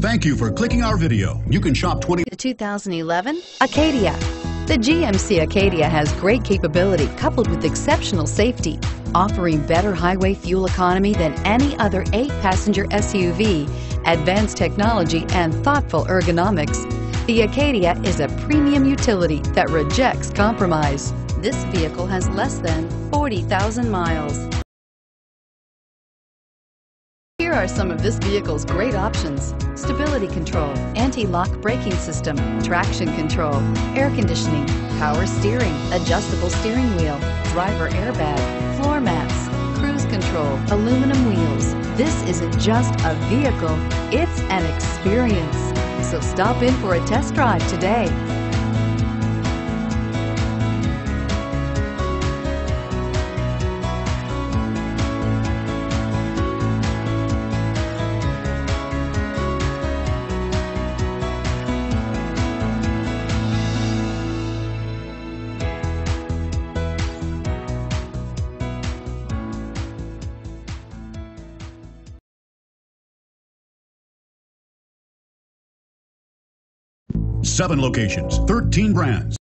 Thank you for clicking our video. You can shop 2011 Acadia. The GMC Acadia has great capability coupled with exceptional safety, offering better highway fuel economy than any other 8-passenger SUV, advanced technology, and thoughtful ergonomics. The Acadia is a premium utility that rejects compromise. This vehicle has less than 40,000 miles. Here are some of this vehicle's great options: stability control, anti-lock braking system, traction control, air conditioning, power steering, adjustable steering wheel, driver airbag, floor mats, cruise control, aluminum wheels. This isn't just a vehicle, it's an experience. So stop in for a test drive today. Seven locations, 13 brands.